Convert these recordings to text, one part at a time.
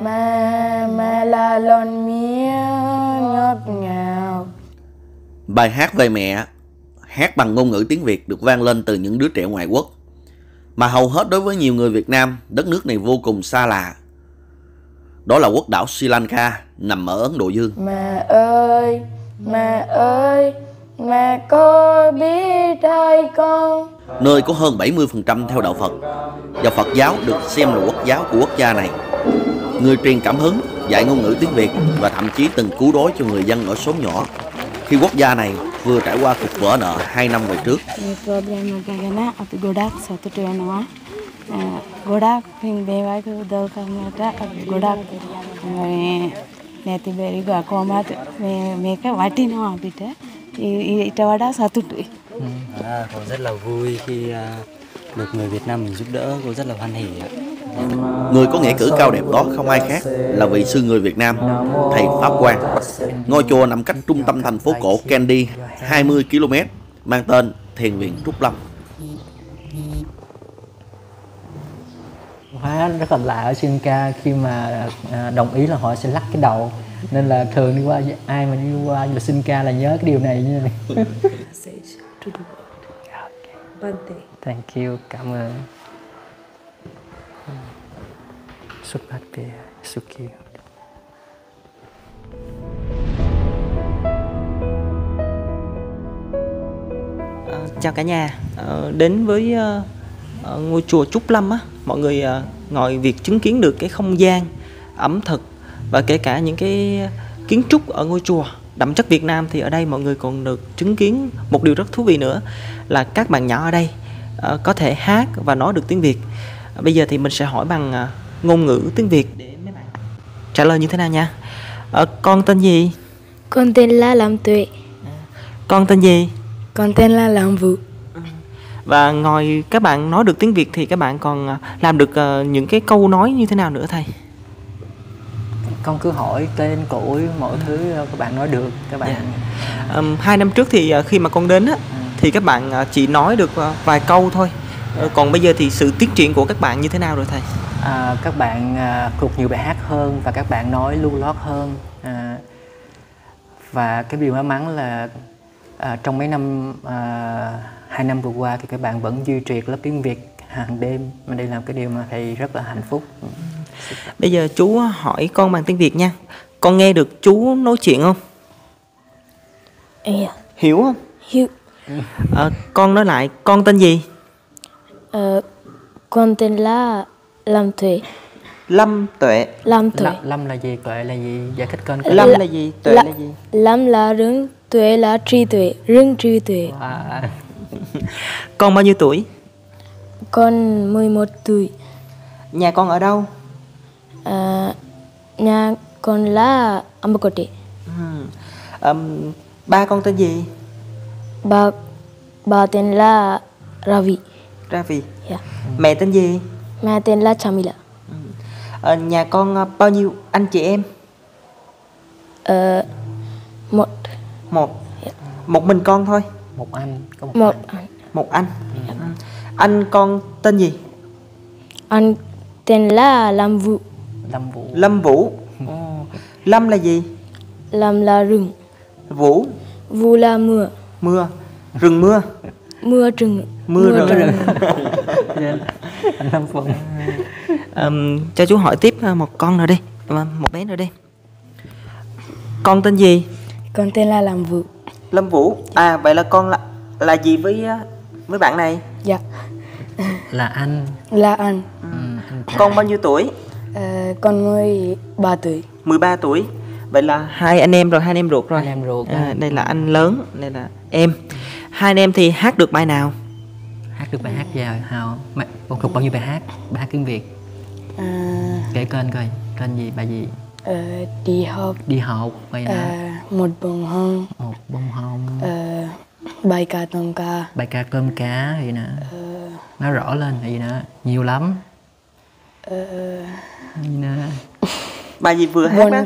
Mà là lon mía ngọt ngào. Bài hát về mẹ, hát bằng ngôn ngữ tiếng Việt được vang lên từ những đứa trẻ ngoại quốc. Mà hầu hết đối với nhiều người Việt Nam, đất nước này vô cùng xa lạ. Đó là quốc đảo Sri Lanka, nằm ở Ấn Độ Dương. Mẹ ơi, mẹ có biết ai con? Nơi có hơn 70% theo đạo Phật. Và Phật giáo được xem là quốc giáo của quốc gia này. Người truyền cảm hứng, dạy ngôn ngữ tiếng Việt và thậm chí từng cứu đói cho người dân ở xóm nhỏ khi quốc gia này vừa trải qua cuộc vỡ nợ 2 năm về trước. Cô rất là vui khi được người Việt Nam mình giúp đỡ, cô rất là hoan hỉ. Người có nghĩa cử cao đẹp đó không ai khác là vị sư người Việt Nam, thầy Pháp Quang. Ngôi chùa nằm cách trung tâm thành phố cổ Kandy 20 km, mang tên Thiền viện Trúc Lâm. Hóa rất là lạ ở Sri Lanka khi mà đồng ý là họ sẽ lắc cái đầu. Nên là thường đi qua, ai mà đi qua Sri Lanka là nhớ cái điều này như này. Thank you, cảm ơn. Chào cả nhà, đến với ngôi chùa Trúc Lâm á, mọi người ngồi việc chứng kiến được cái không gian, ẩm thực và kể cả những cái kiến trúc ở ngôi chùa đậm chất Việt Nam, thì ở đây mọi người còn được chứng kiến một điều rất thú vị nữa là các bạn nhỏ ở đây có thể hát và nói được tiếng Việt. Bây giờ thì mình sẽ hỏi bằng ngôn ngữ tiếng Việt để mấy bạn trả lời như thế nào nha. Con tên gì? Con tên là Lâm Tuệ. Con tên gì? Con tên là Lâm Vũ. Và ngoài các bạn nói được tiếng Việt thì các bạn còn làm được những cái câu nói như thế nào nữa thầy? Con cứ hỏi tên cội mọi thứ các bạn nói được các bạn. Yeah. 2 năm trước thì khi mà con đến á, thì các bạn chỉ nói được vài câu thôi. Còn bây giờ thì sự tiến triển của các bạn như thế nào rồi thầy? Các bạn thuộc nhiều bài hát hơn và các bạn nói lưu loát hơn. Và cái điều may mắn là trong mấy năm, 2 năm vừa qua thì các bạn vẫn duy trì lớp tiếng Việt hàng đêm. Mà đây là cái điều mà thầy rất là hạnh phúc. Bây giờ chú hỏi con bằng tiếng Việt nha. Con nghe được chú nói chuyện không? Hiểu không? Hiểu. Con nói lại, con tên gì? Con tên là Lâm Tuệ. Lâm Tuệ. Lâm Tuệ. Lâm là gì? Tuệ là gì? Giải thích con. Lâm là gì? Tuệ là gì? Lâm là rừng, Tuệ là tri tuệ, rừng tri tuệ. Con bao nhiêu tuổi? Con 11 tuổi. Nhà con ở đâu? Nhà con là Ambotte. Ba con tên gì? Ba tên là Ravi. Ravi. Yeah. Mẹ tên gì? Mẹ tên là Chamila. Ở nhà con bao nhiêu anh chị em? Một. Một. Yeah. Một mình con thôi. Một anh. Có một anh. Yeah. Anh con tên gì? Anh tên là Lâm Vũ. Lâm Vũ. Lâm Vũ. Lâm là gì? Lâm là rừng. Vũ. Vũ là mưa. Mưa. Rừng mưa. Mưa rừng. Mưa rừng. Cho chú hỏi tiếp một con nữa đi, một bé nữa đi. Con tên gì? Con tên là Lâm Vũ. Lâm Vũ. À vậy là con là gì với bạn này? Dạ. Là anh. Là anh. Con bao nhiêu tuổi? Con 13 tuổi. 13 tuổi. Vậy là hai anh em rồi, hai anh em ruột rồi. Hai anh em ruột. Đây là anh lớn, đây là em. Hai anh em thì hát được bài nào? Hát được bài hát nào? Con thuộc bao nhiêu bài hát? Bài hát tiếng Việt. Kể kênh coi, kênh gì, bài gì? Đi học. Đi học. Bài nào? Một bông hồng. Một bông hồng. Bài ca tôm cá. Bài ca cơm cá gì nè. Nói rõ lên gì nè, nhiều lắm. Gì nè. Bài gì vừa hát á?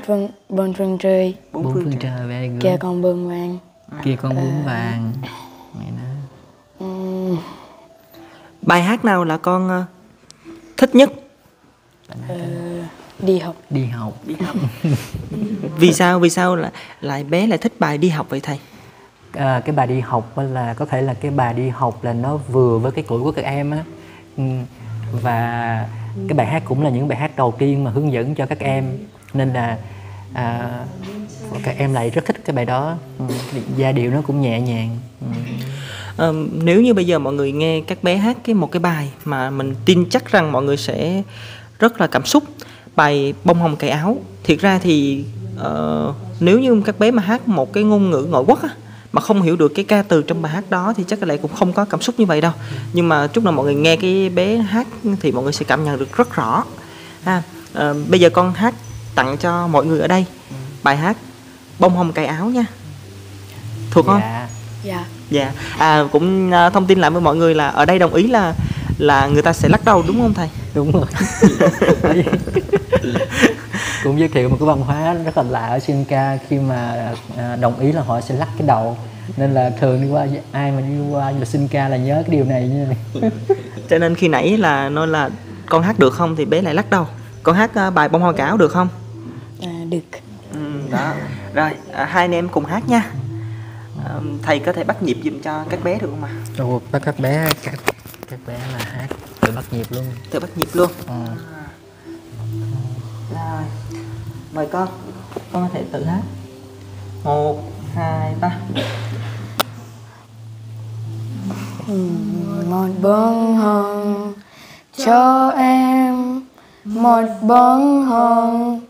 Bốn phương trời. Bốn phương trời. Kia con bướm vàng. Kia con bướm vàng. Bài hát nào là con thích nhất? Đi học. Đi học. Đi học. Vì sao lại bé lại thích bài đi học vậy thầy? À, cái bài đi học là có thể là cái bài đi học là nó vừa với cái tuổi của các em á, và cái bài hát cũng là những bài hát đầu tiên mà hướng dẫn cho các em, nên là các em lại rất thích cái bài đó. Giai điệu nó cũng nhẹ nhàng. Nếu như bây giờ mọi người nghe các bé hát một cái bài mà mình tin chắc rằng mọi người sẽ rất là cảm xúc, bài Bông Hồng Cài Áo. Thiệt ra thì nếu như các bé mà hát một cái ngôn ngữ ngoại quốc á, mà không hiểu được cái ca từ trong bài hát đó thì chắc là cũng không có cảm xúc như vậy đâu. Nhưng mà chúc là mọi người nghe cái bé hát thì mọi người sẽ cảm nhận được rất rõ. Bây giờ con hát tặng cho mọi người ở đây bài hát Bông Hồng Cài Áo nha. Thuộc không? Dạ. Dạ. À, cũng thông tin lại với mọi người là ở đây đồng ý là người ta sẽ lắc đầu đúng không thầy? Đúng rồi. Cũng giới thiệu một cái văn hóa rất là lạ ở Sri Lanka, khi mà đồng ý là họ sẽ lắc cái đầu, nên là thường đi qua ai mà đi qua Sri Lanka là nhớ cái điều này nha. Cho nên khi nãy là nói là con hát được không thì bé lại lắc đầu. Con hát bài Bông Hoa Cảo được không? À, được. Đó. Rồi hai anh em cùng hát nha. Thầy có thể bắt nhịp giùm cho các bé được không ạ? Được, bắt các bé là hát tự bắt nhịp luôn. Tự bắt nhịp luôn. Rồi. Mời con có thể tự hát. 1, 2, 3. Một bông hồng cho em, một bông hồng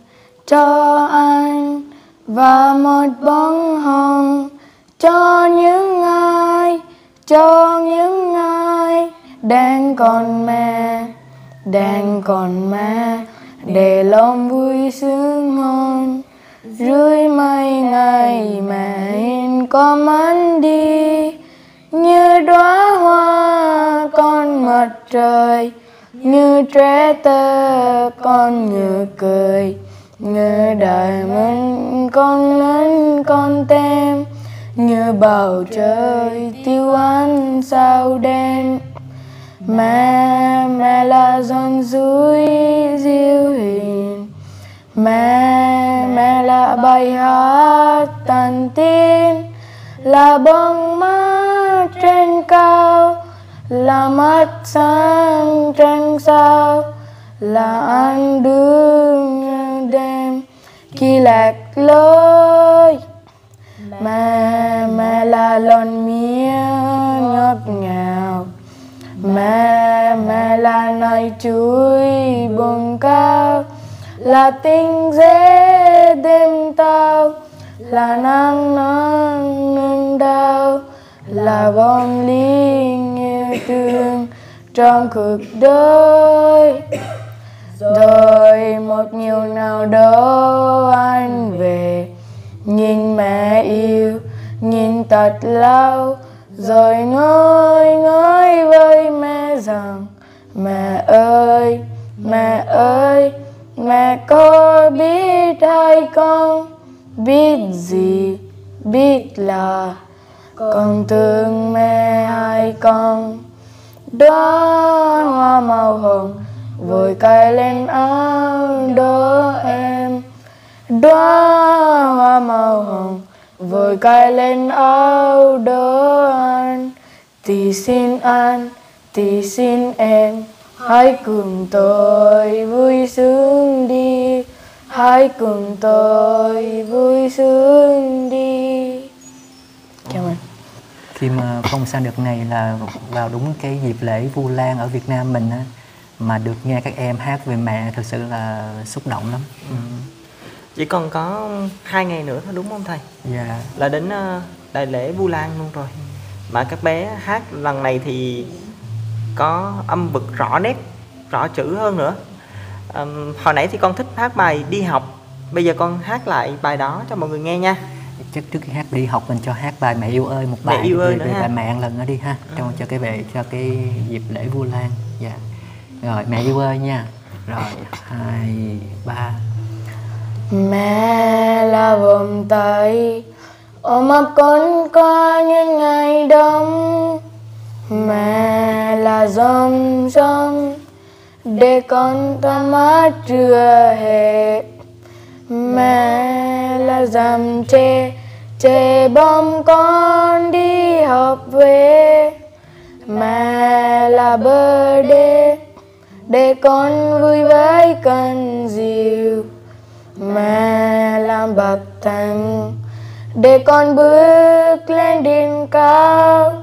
cho anh, và một bông hồng cho những ai đang còn mẹ để lòng vui sướng hơn. Dưới mấy ngày mẹ in có mắn đi, như đóa hoa con mặt trời, như trẻ tơ con như cười, như đời mình con lớn con tem, như bầu trời tiêu ánh sao đen. Mẹ là dòng suối diêu hiền, mẹ là bài hát tàn tin, là bóng mát trên cao, là mắt sáng trăng sao, là anh đường đêm khi lạc lối. Mẹ là lon mía ngọt ngào, mẹ là nồi chuối bồng cao, là tình dễ đêm tao, là nắng nắng nương đau, là vòng linh yêu thương trong cuộc đời. Rồi một nhiều nào đó anh về, nhìn mẹ yêu, nhìn thật lâu, rồi nói với mẹ rằng mẹ ơi, mẹ có biết hay không? Biết gì? Biết là con thương mẹ hay không? Đóa hoa màu hồng vội cài lên áo đỡ em, đóa hoa màu hồng vội cài lên áo đỡ anh. Thì xin anh, thì xin em, hãy cùng tôi vui sướng đi, hãy cùng tôi vui sướng đi. Cảm ơn. Khi mà phong sang đợt này là vào đúng cái dịp lễ Vu Lan ở Việt Nam mình á, mà được nghe các em hát về mẹ thực sự là xúc động lắm. Chỉ còn có 2 ngày nữa thôi đúng không thầy? Dạ. Là đến đại lễ Vu Lan luôn rồi. Mà các bé hát lần này thì có âm vực rõ nét, rõ chữ hơn nữa. Hồi nãy thì con thích hát bài đi học, bây giờ con hát lại bài đó cho mọi người nghe nha. Chắc trước khi hát đi học mình cho hát bài Mẹ Yêu Ơi, một bài Mẹ Yêu Ơi về bà mẹ lần nữa đi ha, cho cái dịp lễ Vu Lan. Dạ. Rồi Mẹ Yêu Ơi nha. Rồi 2, 3. Mẹ là vòng tay ôm ấp con qua những ngày đông, mẹ là dòng để con ta mát chưa hè. Mẹ là dằm tre, tre bom con đi học về. Mẹ là bờ đê, để con vui với cần dìu. Mẹ làm bậc thang, để con bước lên đỉnh cao.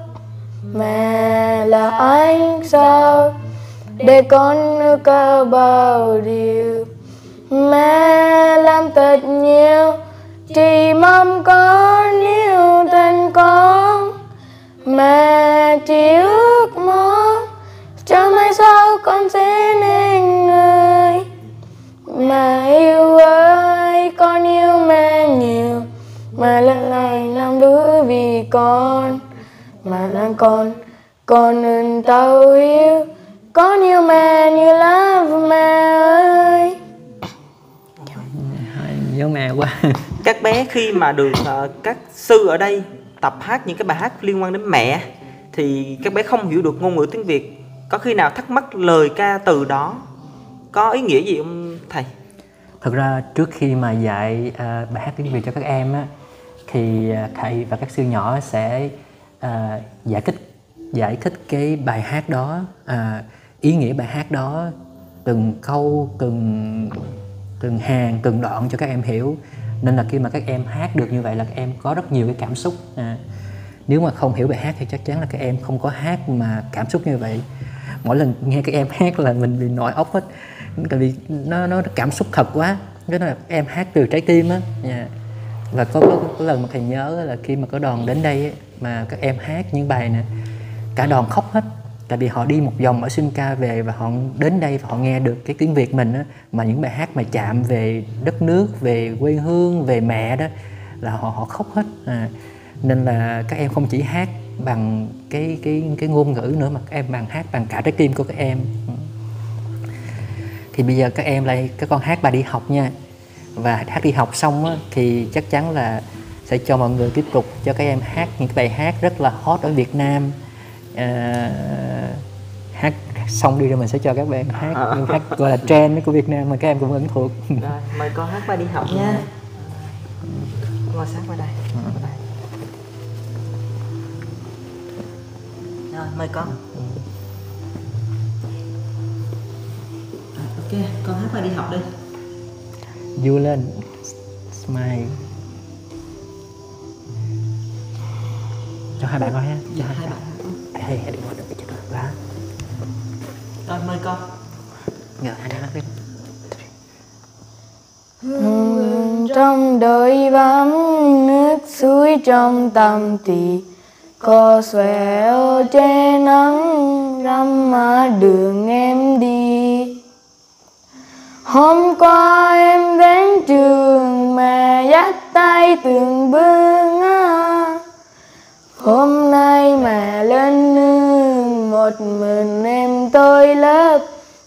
Mẹ là ánh sao, để con nêu cao bao điều. Mẹ làm thật nhiều, chỉ mong con yêu thân con. Mẹ chỉ ước mong trong mai sau con sẽ nên người. Mẹ yêu ơi, con yêu mẹ nhiều. Mẹ lần này làm đứa vì con. Mẹ là con ơn tao yêu. Con yêu mẹ như lá mẹ ơi. Nhớ mẹ quá. Các bé khi mà được các sư ở đây tập hát những cái bài hát liên quan đến mẹ thì các bé không hiểu được ngôn ngữ tiếng Việt. Có khi nào thắc mắc lời ca từ đó có ý nghĩa gì không thầy? Thật ra trước khi mà dạy bài hát tiếng Việt cho các em á, thì thầy và các sư nhỏ sẽ giải thích cái bài hát đó, ý nghĩa bài hát đó, từng câu, từng hàng, từng đoạn cho các em hiểu. Nên là khi mà các em hát được như vậy là các em có rất nhiều cái cảm xúc. Nếu mà không hiểu bài hát thì chắc chắn là các em không có hát mà cảm xúc như vậy. Mỗi lần nghe các em hát là mình bị nổi ốc hết, tại vì nó cảm xúc thật quá. Cái đó là em hát từ trái tim á. Và có lần mà thầy nhớ là khi mà có đoàn đến đây ấy, mà các em hát những bài nè, cả đoàn khóc hết. Tại vì họ đi một vòng ở Sri Lanka về và họ đến đây và họ nghe được cái tiếng Việt mình á, mà những bài hát mà chạm về đất nước, về quê hương, về mẹ đó là họ khóc hết. Nên là các em không chỉ hát bằng cái ngôn ngữ nữa, mà các em bằng hát bằng cả trái tim của các em. Thì bây giờ các con hát bài đi học nha. Và hát đi học xong á, thì chắc chắn là sẽ cho mọi người tiếp tục cho các em hát những cái bài hát rất là hot ở Việt Nam. Hát xong đi rồi mình sẽ cho các bạn hát những hát gọi là trend của Việt Nam mà các em cũng ấn thuộc. Rồi, mời con hát bài đi học nha. Ngồi sát qua đây. Rồi, mời con. Ok, con hát bài đi học đi. Vu lên, smile. Cho hai bạn coi ha. Cho hai bạn. Thầy hãy đừng ngồi được cái chất lượng quá. Rồi mời con. Rồi hai bạn hát đi. Hương hương trong đời vắng nước suối trong tâm tì. Có xòe ô che nắng răm má đường em đi. Hôm qua em đến trường mà dắt tay từng bước. Hôm nay mà lên nương một mình em tôi lớp.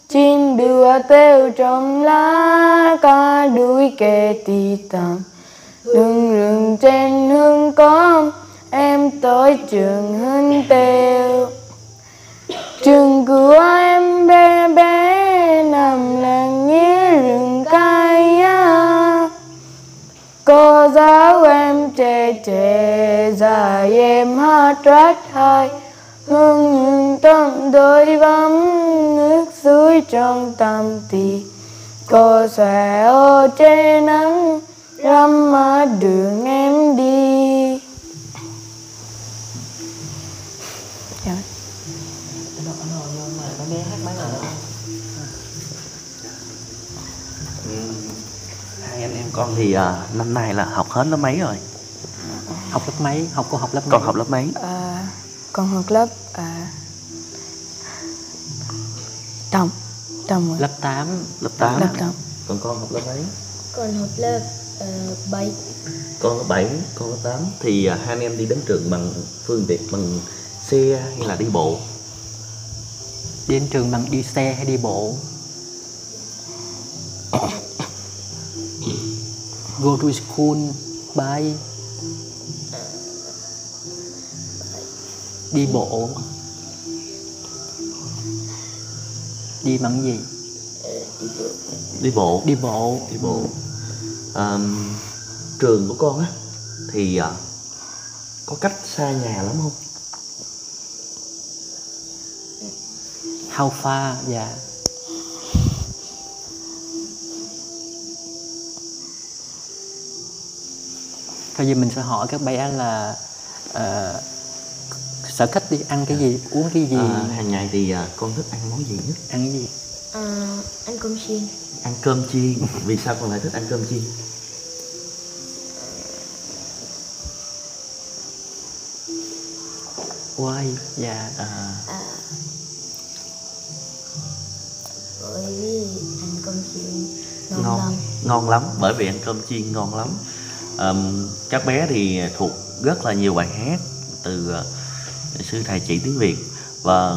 Chim đùa kêu trong lá, cá đuôi kề tì tầm. Đường rừng trên hương con, em tới trường hương tèo. Trường của em bé bé nằm là nghĩa rừng cây á. Cô giáo em trẻ trẻ dài em hát rất hay. Hương hương trong đôi vắng nước suối trong tâm tì. Cô xòe ô che nắng râm má đường em đi. Con thì năm nay là học hết lớp mấy rồi? Học lớp mấy? Con học lớp mấy? Con học lớp mấy? Con học lớp Trong lớp 8. Lớp 8. Còn con học lớp mấy? Con học lớp 7. Con lớp 7, con lớp 8. Thì hai anh em đi đến trường bằng phương tiện, bằng xe hay là đi bộ? Đi đến trường bằng đi xe hay đi bộ? Go to school by đi bộ. Đi bằng gì? Đi bộ. Trường của con á thì có cách xa nhà lắm không? How far? Dạ. Thôi giờ mình sẽ hỏi các bạn là sở thích đi ăn cái gì, uống cái gì? Hàng ngày thì con thích ăn món gì nhất? Ăn cái gì? Ăn cơm chiên. Ăn cơm chiên. Vì sao con lại thích ăn cơm chiên? Why? Dạ. Bởi vì ăn cơm chiên ngon lắm. Ngon lắm, bởi vì ăn cơm chiên ngon lắm. Các bé thì thuộc rất là nhiều bài hát từ sư thầy chỉ tiếng Việt. Và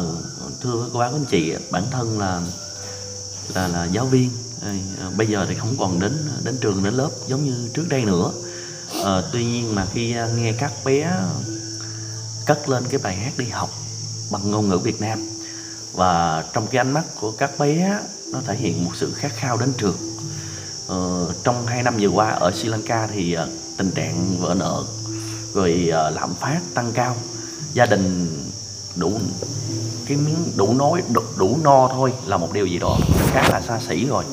thưa các bác anh chị, bản thân là giáo viên, bây giờ thì không còn đến trường đến lớp giống như trước đây nữa. Tuy nhiên mà khi nghe các bé cất lên cái bài hát đi học bằng ngôn ngữ Việt Nam, và trong cái ánh mắt của các bé nó thể hiện một sự khát khao đến trường. Trong 2 năm vừa qua ở Sri Lanka thì tình trạng vỡ nợ rồi lạm phát tăng cao, gia đình đủ no thôi là một điều gì đó khá là xa xỉ rồi.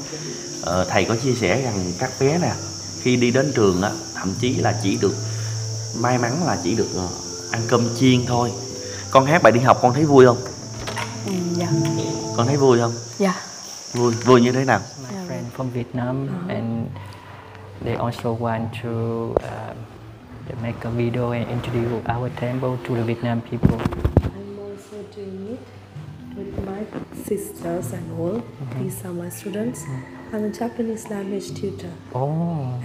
Thầy có chia sẻ rằng các bé nè khi đi đến trường á, thậm chí là chỉ được may mắn là chỉ được ăn cơm chiên thôi. Con hát bài đi học con thấy vui không? Dạ. Con thấy vui không? Dạ. Vui như thế nào? My friend from Vietnam and they also want to make a video and introduce our temple to the Vietnam people. I'm also doing it with my sisters and all. These are my students. I'm a Japanese language tutor.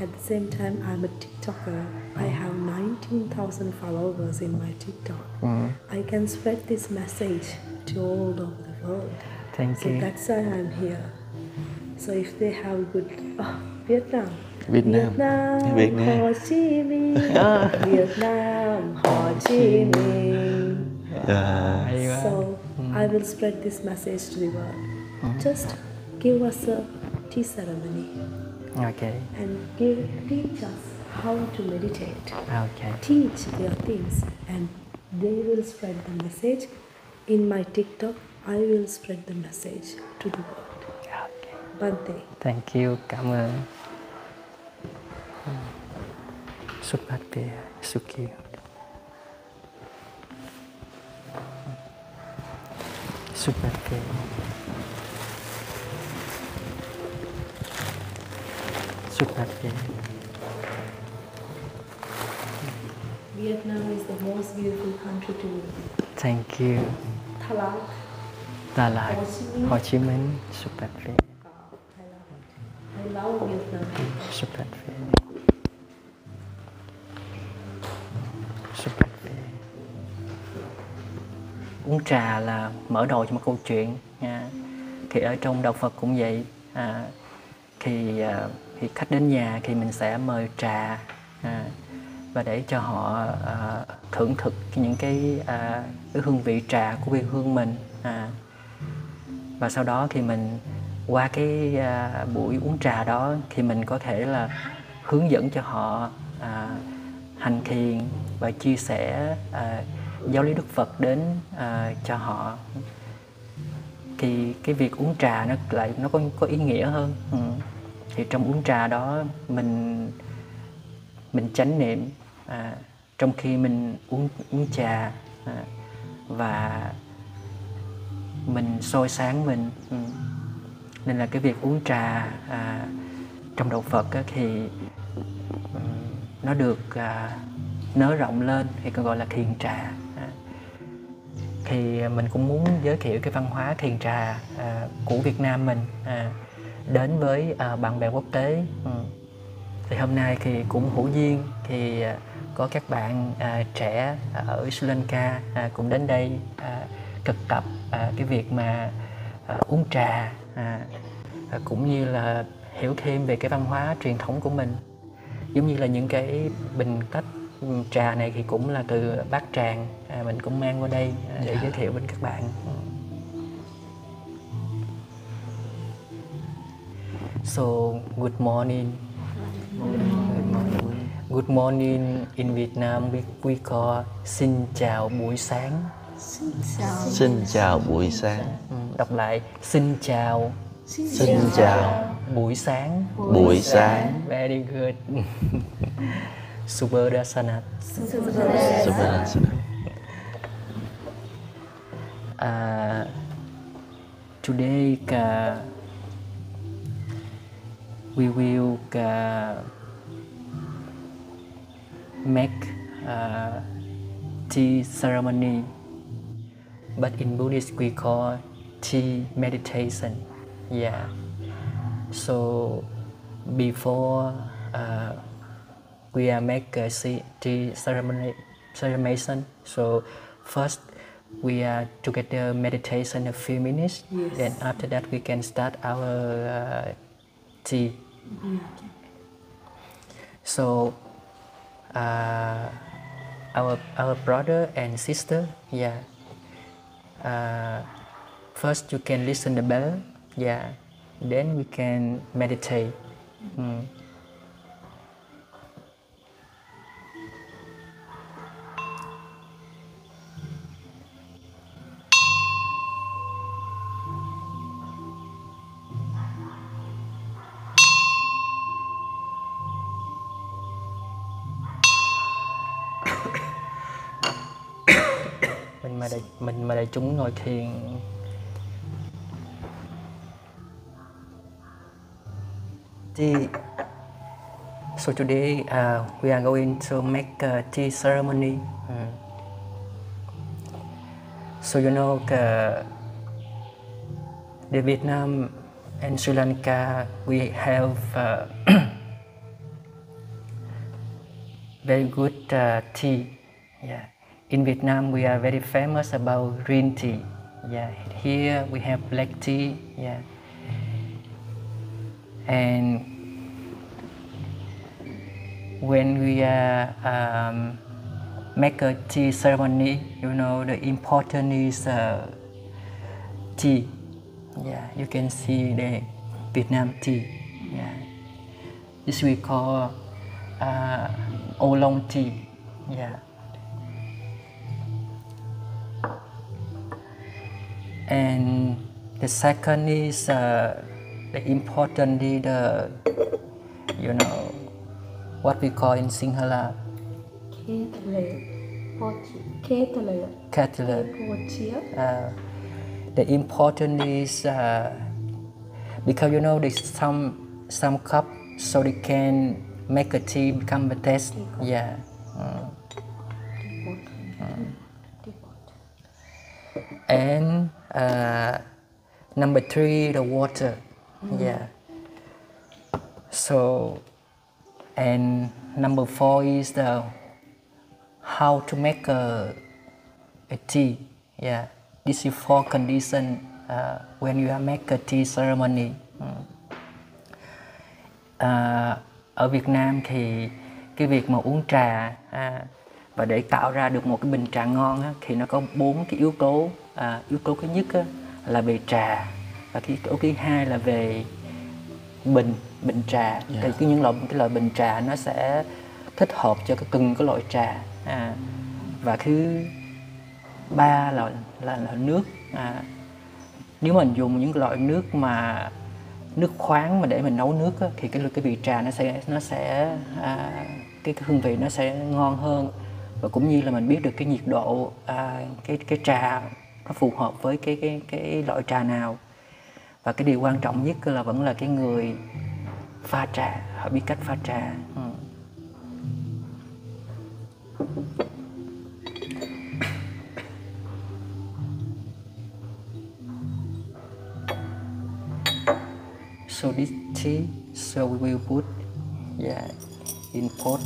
At the same time, I'm a TikToker. I have 19,000 followers in my TikTok. I can spread this message to all over the world. Thank you. That's why I'm here. So if they have good Vietnam, Ho Chi Minh. Vietnam, Ho Chi Minh. So I will spread this message to the world. Just give us a tea ceremony. Okay. And teach us how to meditate. Okay. Teach their things, and they will spread the message. In my TikTok, I will spread the message to the world. Okay. Bante. Thank you. Cảm ơn. Supate Suki. Supate. Supate. Vietnam is the most beautiful country to live. Thank you. Đà Lạt, Hồ Chí Minh, Supate. I love Vietnam. Supate. Uống trà là mở đầu cho một câu chuyện nha. Thì ở trong đạo Phật cũng vậy, khi khách đến nhà thì mình sẽ mời trà, và để cho họ thưởng thức những cái hương vị trà của quê hương mình, và sau đó thì mình qua cái buổi uống trà đó thì mình có thể là hướng dẫn cho họ hành thiền và chia sẻ giáo lý Đức Phật đến cho họ. Thì cái việc uống trà nó có ý nghĩa hơn. Thì trong uống trà đó mình chánh niệm trong khi mình uống trà, và mình soi sáng mình. Nên là cái việc uống trà trong đạo Phật thì nó được nới rộng lên thì còn gọi là thiền trà. Thì mình cũng muốn giới thiệu cái văn hóa thiền trà của Việt Nam mình đến với bạn bè quốc tế. Thì hôm nay thì cũng hữu duyên thì có các bạn trẻ ở Sri Lanka cũng đến đây thực tập cái việc mà uống trà, cũng như là hiểu thêm về cái văn hóa truyền thống của mình. Giống như là những cái bình tách trà này thì cũng là từ Bát Tràng, mình cũng mang qua đây để giới thiệu với các bạn. So, good morning. Good morning in Vietnam we call xin chào buổi sáng. Xin chào buổi sáng. Đọc lại, xin chào. Xin chào buổi sáng. Buổi sáng. Very good. Subhadasana. Subhadasana. Today we will make tea ceremony, but in Buddhist we call tea meditation. Yeah. So before we are make a tea ceremony, so first we are together meditation a few minutes. Yes. Then after that we can start our tea. Mm-hmm. So our brother and sister, yeah. First you can listen the bell, yeah. Then we can meditate. Mm. Mình mà đại chúng ngồi thiền. So today we are going to make a tea ceremony. Mm. So you know the Vietnam and Sri Lanka we have very good tea. Yeah. In Vietnam we are very famous about green tea. Yeah. Here we have black tea. Yeah. And when we make a tea ceremony, you know the important is tea. Yeah, you can see the Vietnam tea. Yeah, this we call oolong tea. Yeah. And the second is the important is the, you know, what we call in Sinhala. Kettle. The important is because you know there's some cup so they can make a tea become a taste. Yeah. And number three, the water. Mm-hmm. Yeah. So, and number four is the how to make a tea. Yeah. This is four conditions when you make a tea ceremony. Mm. Ở Việt Nam thì cái việc mà uống trà và để tạo ra được một cái bình trà ngon á, thì nó có 4 cái yếu tố. Yếu tố thứ nhất á, là về trà, và cái yếu tố thứ hai là về bình trà. Yeah. Thì cái loại bình trà nó sẽ thích hợp cho từng cái loại trà. Và thứ ba là nước. Nếu mình dùng những loại nước mà nước khoáng mà để mình nấu nước á, thì cái vị trà cái hương vị nó sẽ ngon hơn, và cũng như là mình biết được cái nhiệt độ cái trà nó phù hợp với cái loại trà nào. Và cái điều quan trọng nhất là vẫn là cái người pha trà, họ biết cách pha trà. Ừ. So this tea, so we will put, yeah, in pot.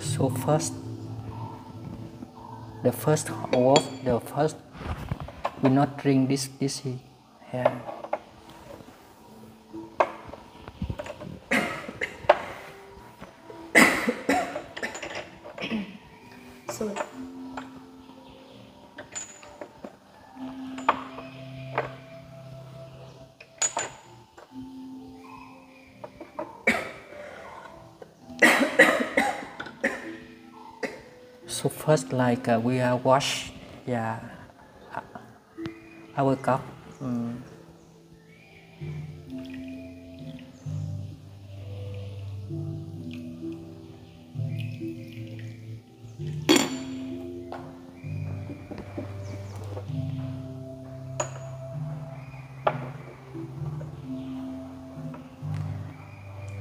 So first, the first, we not drink this here. Yeah. rồi. So first, like we are wash, yeah, our cup.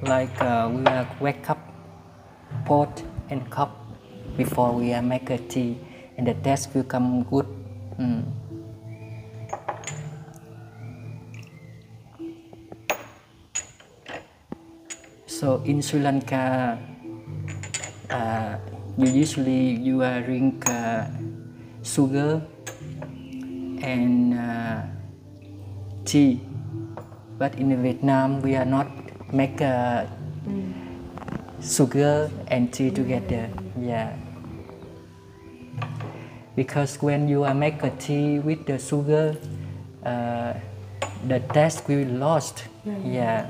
Like we are wake up pot and cup before we are make a tea, and the taste will come good. So in Sri Lanka, you usually drink sugar and tea, but in Vietnam we are not make sugar and tea together, yeah. Because when you are make a tea with the sugar, the taste will be lost, yeah.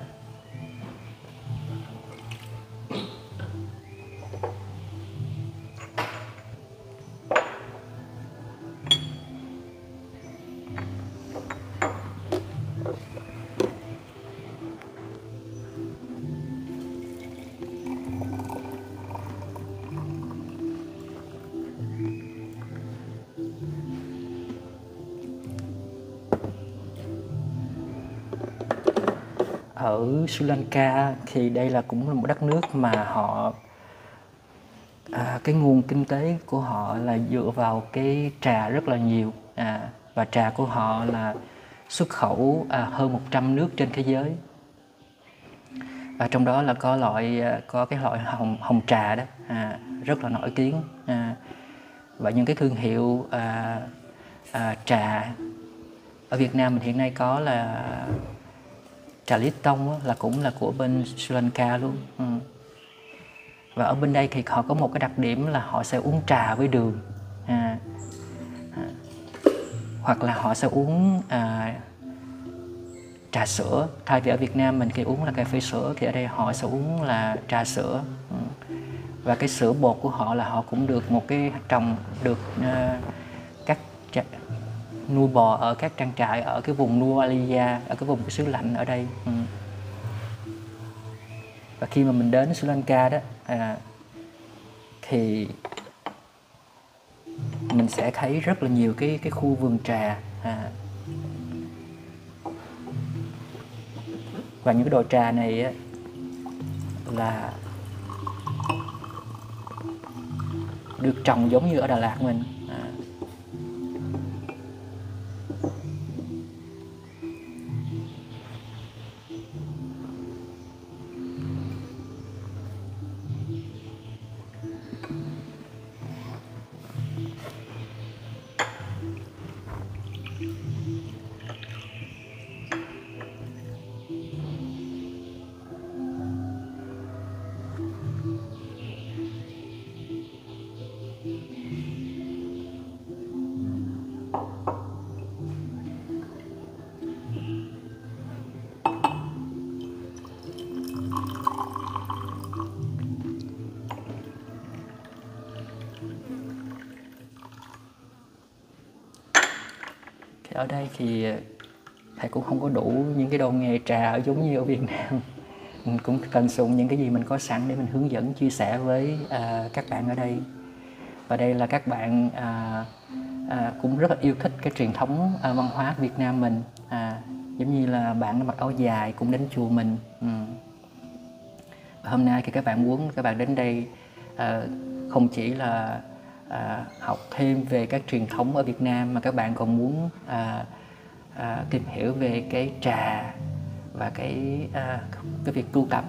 Ở Sri Lanka thì đây là cũng là một đất nước mà họ cái nguồn kinh tế của họ là dựa vào cái trà rất là nhiều, và trà của họ là xuất khẩu hơn 100 nước trên thế giới, và trong đó là có cái loại hồng trà đó rất là nổi tiếng, và những cái thương hiệu trà ở Việt Nam mình hiện nay có là trà lít tông là cũng là của bên Sri Lanka luôn. Và ở bên đây thì họ có một cái đặc điểm là họ sẽ uống trà với đường, hoặc là họ sẽ uống trà sữa. Thay vì ở Việt Nam mình thì uống là cà phê sữa, thì ở đây họ sẽ uống là trà sữa. Và cái sữa bột của họ là họ cũng được một cái trồng được các nuôi bò ở các trang trại ở cái vùng Nuwalia, ở cái vùng xứ lạnh ở đây. Và khi mà mình đến Sri Lanka đó, thì mình sẽ thấy rất là nhiều cái khu vườn trà, và những cái đồi trà này á, là được trồng giống như ở Đà Lạt mình. Ở đây thì thầy cũng không có đủ những cái đồ nghề trà giống như ở Việt Nam. Mình cũng tận dụng những cái gì mình có sẵn để mình hướng dẫn, chia sẻ với các bạn ở đây. Và đây là các bạn cũng rất là yêu thích cái truyền thống văn hóa Việt Nam mình. Giống như là bạn mặc áo dài cũng đến chùa mình. Và hôm nay thì các bạn muốn các bạn đến đây không chỉ là học thêm về các truyền thống ở Việt Nam, mà các bạn còn muốn tìm hiểu về cái trà và cái việc tu tập.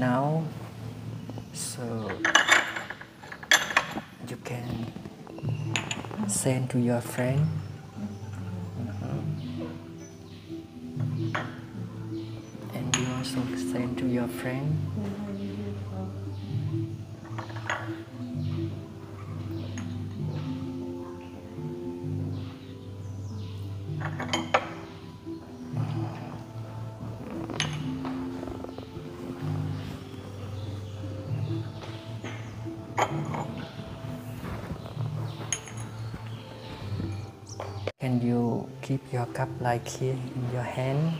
now, so you can send to your friend. And you also send to your friend. Can you keep your cup like here in your hand?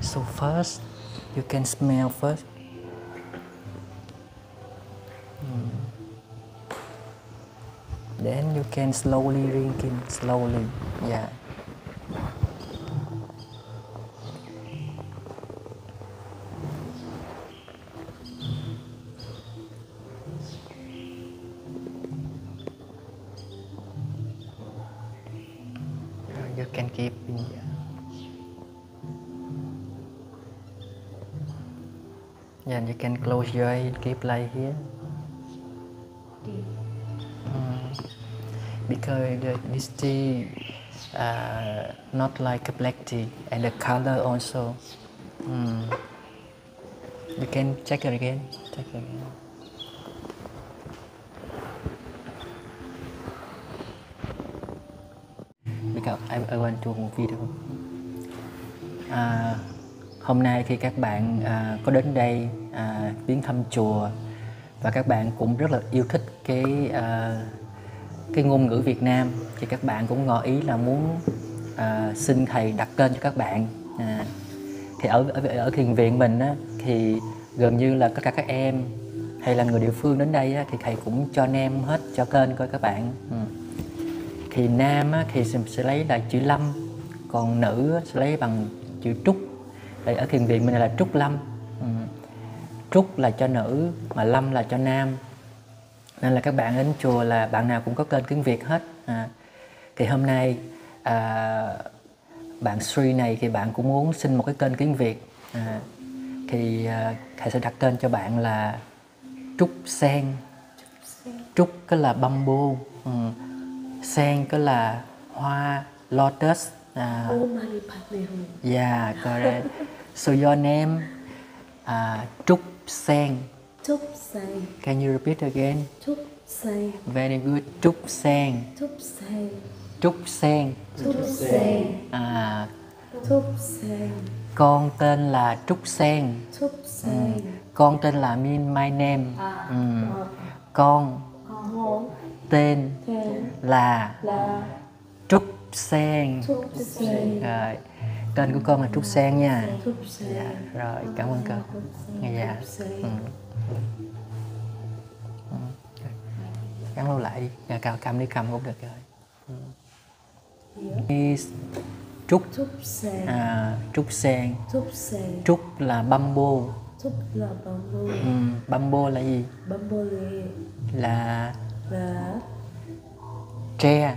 So first, you can smell first. Then you can slowly drink it, slowly, yeah. You can keep in here. Yeah, you can close your eyes, keep like here. Because this tea not like a black tea, and the color also. You can check it again. Check it again. I want to video. Hôm nay khi các bạn có đến đây viếng thăm chùa và các bạn cũng rất là yêu thích cái ngôn ngữ Việt Nam thì các bạn cũng ngỏ ý là muốn xin thầy đặt tên cho các bạn. Thì ở thiền viện mình á, thì gần như là tất cả các em hay là người địa phương đến đây á, thì thầy cũng cho nem hết cho kênh coi các bạn. Thì nam á, thì sẽ lấy là chữ Lâm, còn nữ á, sẽ lấy bằng chữ Trúc. Đây, ở thiền viện mình là Trúc Lâm. Trúc là cho nữ, mà Lâm là cho nam. Nên là các bạn đến chùa là bạn nào cũng có kênh tiếng Việt hết. Thì hôm nay bạn Sri này thì bạn cũng muốn xin một cái kênh tiếng Việt. Thì thầy sẽ đặt tên cho bạn là Trúc Sen. Trúc cái là bamboo. Sen cái là hoa lotus. Yeah, correct. So your name, Trúc Sen. Trúc Sen. Can you repeat again? Trúc Sen. Very good. Trúc Sen. Trúc Sen. Trúc Sen. Trúc Sen. Trúc Sen. Con tên là Trúc Sen. Trúc Sen. Con tên là mean my name. Con tên là Trúc Sen. Rồi, tên của con là Trúc Sen nha. Dạ, rồi, cảm ơn con. Dạ. Cắn lâu lại đi, cầm đi, cầm cũng được rồi. Trúc, Trúc Sen. Trúc là bamboo. Trúc là bamboo. Bamboo là gì? Bamboo là tre.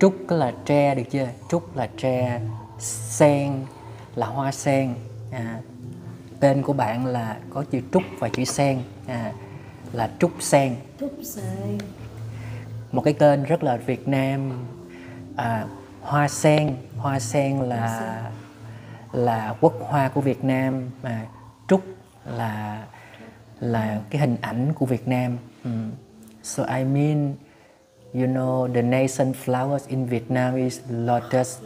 Trúc là tre, được chưa? Trúc là tre. Sen là hoa sen. Tên của bạn là có chữ Trúc và chữ Sen, là Trúc Sen. Trúc Sen. Một cái tên rất là Việt Nam. Hoa sen. Hoa sen là quốc hoa của Việt Nam. Trúc là cái hình ảnh của Việt Nam. So I mean, you know, the nation flowers in Vietnam is lotus. Lotus.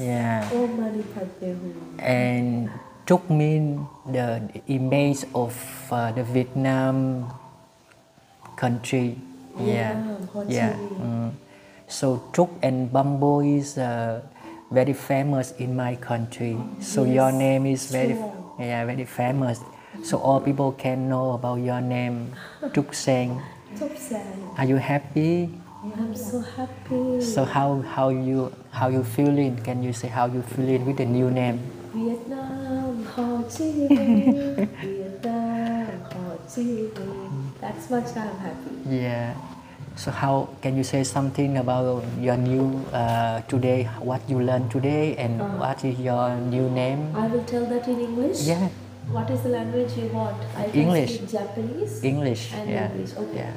Yeah. And Trúc mean the image of the Vietnam country. Yeah. Yeah. So Trúc and bamboo is very famous in my country. So your name is very famous. So all people can know about your name, Trúc Sen. Are you happy? I'm so happy. So how you feeling? Can you say how you feeling with the new name? Vietnam, Ho Chi Minh. Vietnam, Ho Chi Minh. That's much I'm happy. Yeah. So how can you say something about your new today? What you learned today, and what is your new name? I will tell that in English. Yeah. What is the language you want? I can speak Japanese. English. And yeah. English. Okay. Yeah.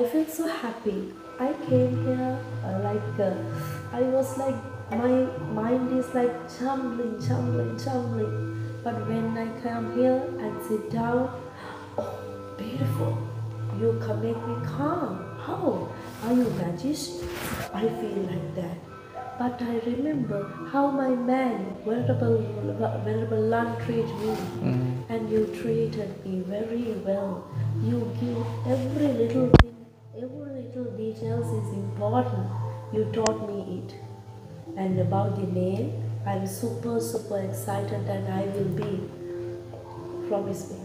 I feel so happy. I came here I was like my mind is like tumbling. But when I come here and sit down, oh, beautiful. You can make me calm. How? Are you magic? I feel like that. But I remember how my man, Venerable Lan, treated me. Mm-hmm. And you treated me very well. You give every little thing, every little details is important. You taught me it. And about the name, I'm super excited and I will be. Promise me.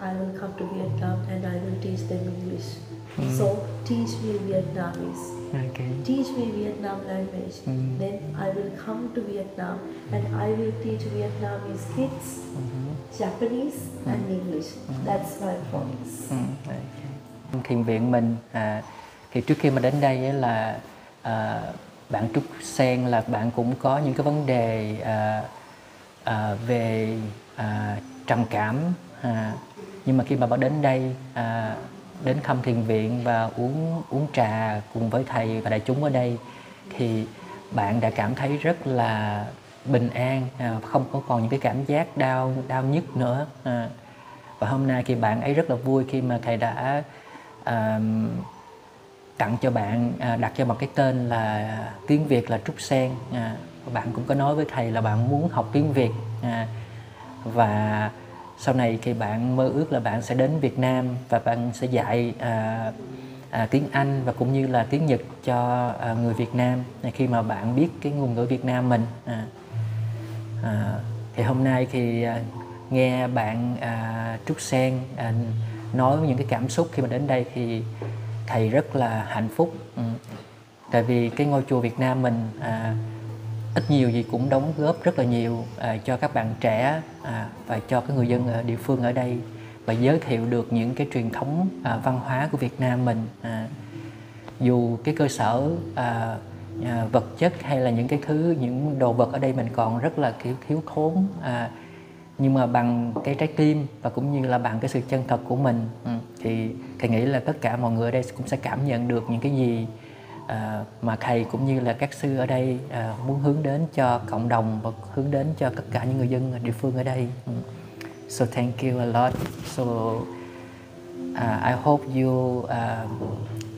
I will come to Vietnam and I will teach them English. Mm. So teach me Vietnamese. Okay. Teach me Vietnam language. Mm. Then I will come to Vietnam and I will teach Vietnamese kids, Japanese and English. That's my promise. Okay. Thiền viện mình thì trước khi mà đến đây ấy là bạn Trúc Sen là bạn cũng có những cái vấn đề về trầm cảm. Nhưng mà khi bà đến đây, đến thăm thiền viện và uống trà cùng với thầy và đại chúng ở đây thì bạn đã cảm thấy rất là bình an, không có còn những cái cảm giác đau nhức nữa. Và hôm nay thì bạn ấy rất là vui khi mà thầy đã tặng cho bạn, đặt cho bạn cái tên là tiếng Việt là Trúc Sen. Bạn cũng có nói với thầy là bạn muốn học tiếng Việt và sau này thì bạn mơ ước là bạn sẽ đến Việt Nam và bạn sẽ dạy tiếng Anh và cũng như là tiếng Nhật cho người Việt Nam khi mà bạn biết cái ngôn ngữ Việt Nam mình. Thì hôm nay thì nghe bạn Trúc Sen nói những cái cảm xúc khi mà đến đây thì thầy rất là hạnh phúc. Tại vì cái ngôi chùa Việt Nam mình ít nhiều gì cũng đóng góp rất là nhiều cho các bạn trẻ và cho cái người dân địa phương ở đây và giới thiệu được những cái truyền thống văn hóa của Việt Nam mình. Dù cái cơ sở vật chất hay là những cái thứ, những đồ vật ở đây mình còn rất là thiếu thốn, nhưng mà bằng cái trái tim và cũng như là bằng cái sự chân thật của mình thì thầy nghĩ là tất cả mọi người ở đây cũng sẽ cảm nhận được những cái gì mà thầy cũng như là các sư ở đây muốn hướng đến cho cộng đồng và hướng đến cho tất cả những người dân địa phương ở đây. So thank you a lot. So I hope you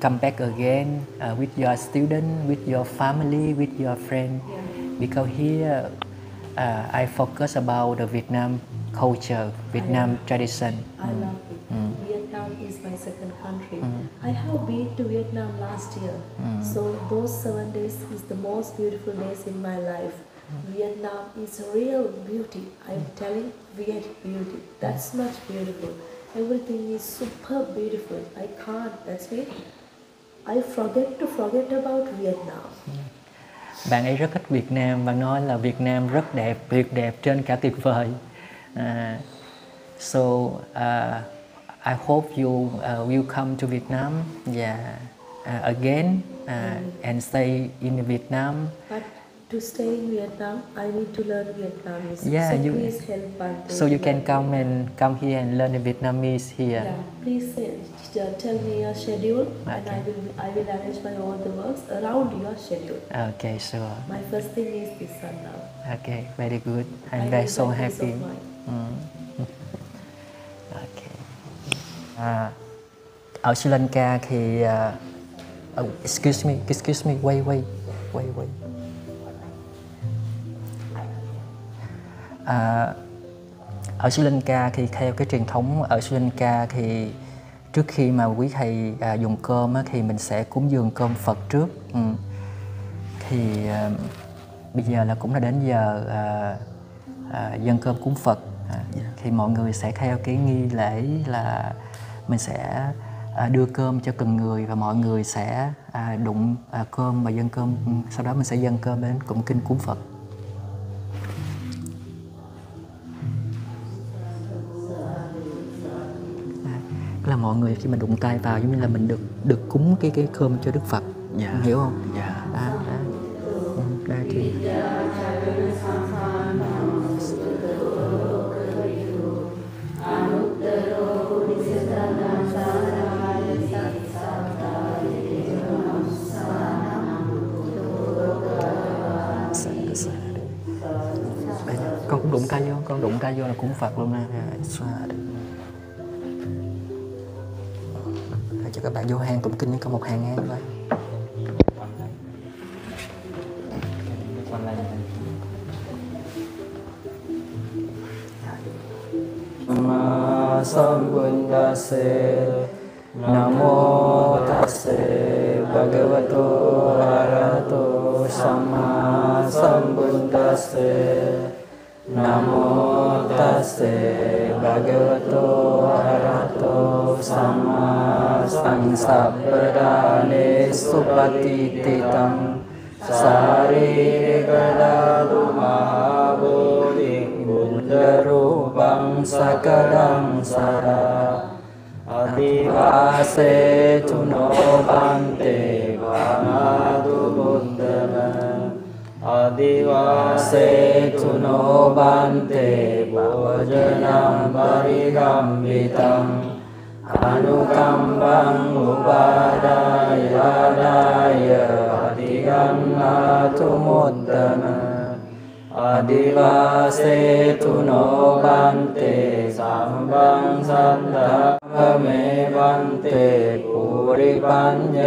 come back again with your student, with your family, with your friend. Because here I focus about the Vietnam culture, Vietnam tradition. I love it. Vietnam is my second country. I have been to Vietnam last year. So those 7 days is the most beautiful days in my life. Vietnam is real beauty. I'm telling Viet beauty. That's much beautiful. Everything is super beautiful. I can't. That's it. I forget about Vietnam. Bạn ấy rất thích Việt Nam và nói là Việt Nam rất đẹp, tuyệt đẹp trên cả tuyệt vời. I hope you will come to Vietnam, again and stay in Vietnam. But to stay in Vietnam, I need to learn Vietnamese. So please help us. So you can come here and learn Vietnamese here. Please tell me your schedule, and I will arrange my all the works around your schedule. Okay, sure. My first thing is this one now. Okay, very good. I'm very so happy. Ở Sri Lanka thì excuse me, wait. Ở Sri Lanka thì theo cái truyền thống ở Sri Lanka thì trước khi mà quý thầy dùng cơm thì mình sẽ cúng dường cơm Phật trước. Thì bây giờ là cũng là đến giờ dâng cơm cúng Phật. Thì mọi người sẽ theo cái nghi lễ là mình sẽ đưa cơm cho từng người và mọi người sẽ đụng cơm và dâng cơm. Sau đó mình sẽ dâng cơm đến cúng kinh cúng Phật. Là mọi người khi mà đụng tay vào giống như là mình được cúng cái cơm cho Đức Phật, hiểu không? Đây thì con cũng đụng tay vô, con đụng tay vô là cũng Phật luôn nè. Cho các bạn vô hang tụng kinh, có một hàng ngang thôi. Namo Tase Bhagavato Arahato Samma Sambuddhase. Namo Tase Bhagavato Arahato Samma Samsappradane Supatititam Saririgadalumaha Bodhing Buddharupam Sakadam Sara Adivase Tuno Bante Vamadu Buddhana Adivase tuno bante bhojanam parigambitam anukambang upadaya daya adigamnatu muddana adivase tuno bante sambang sandhame bante puripanya